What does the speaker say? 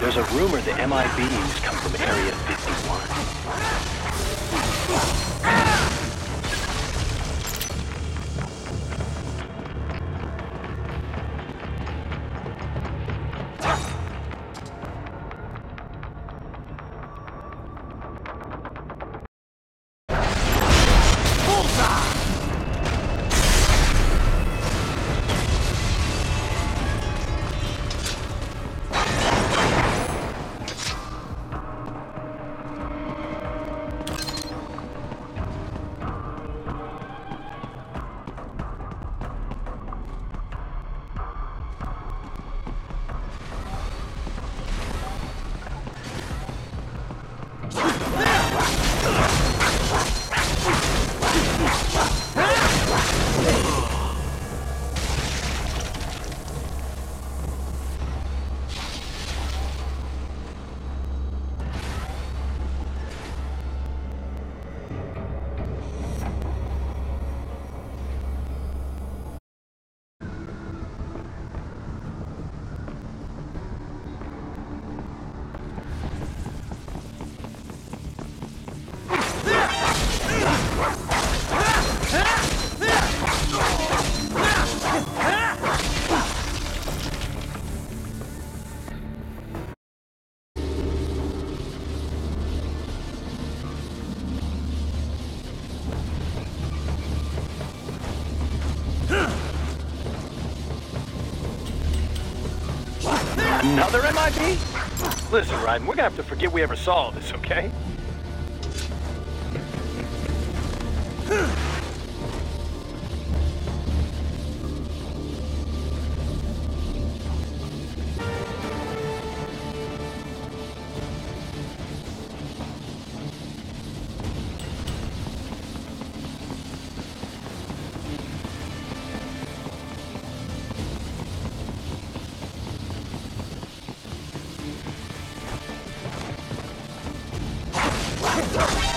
There's a rumor that MI beings come from Area 51. Bullseye! Another MIB? Listen, Ryden, we're gonna have to forget we ever saw this, okay? No!